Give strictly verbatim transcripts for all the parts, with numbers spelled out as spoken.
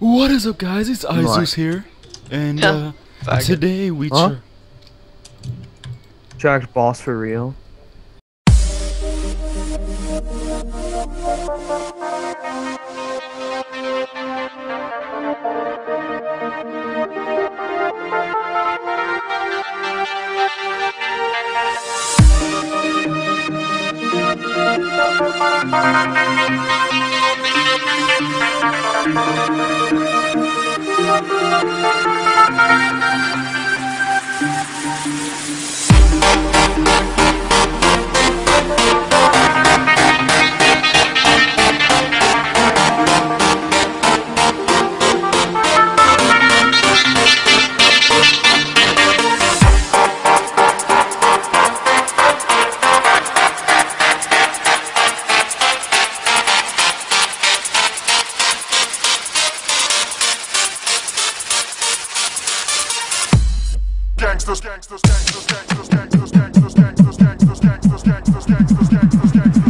What is up, guys? It's ISUS here, and uh, today we huh? tracked boss for real. Gangsters, gangsters, gangsters, gangsters, gangsters, gangsters, gangsters, gangsters, gangsters, gangsters, gangsters, gangsters, gangsters, gangsters.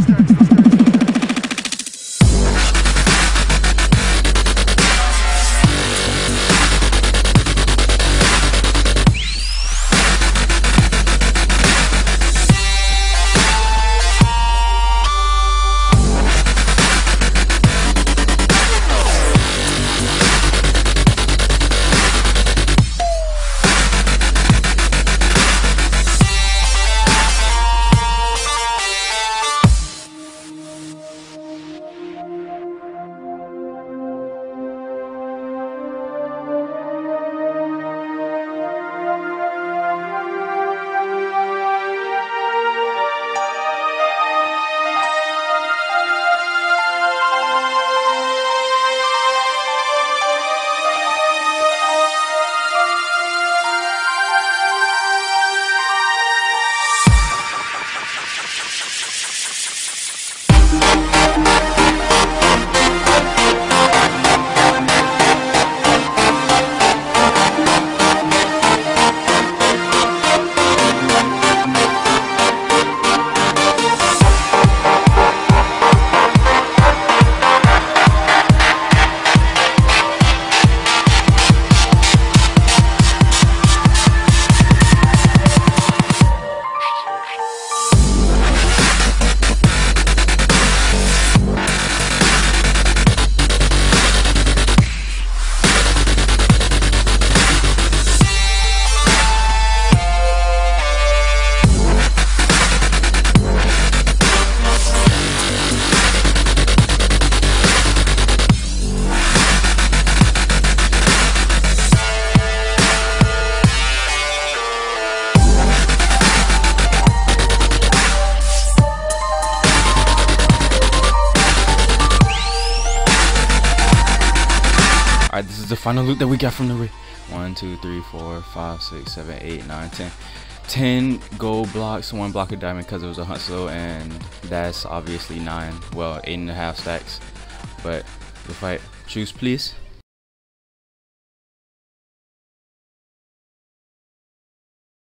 Alright, this is the final loot that we got from the raid. one, two, three, four, five, six, seven, eight, nine, ten. ten gold blocks, one block of diamond because it was a Huntslo, and that's obviously nine, well, eight and a half stacks. But the fight, choose please.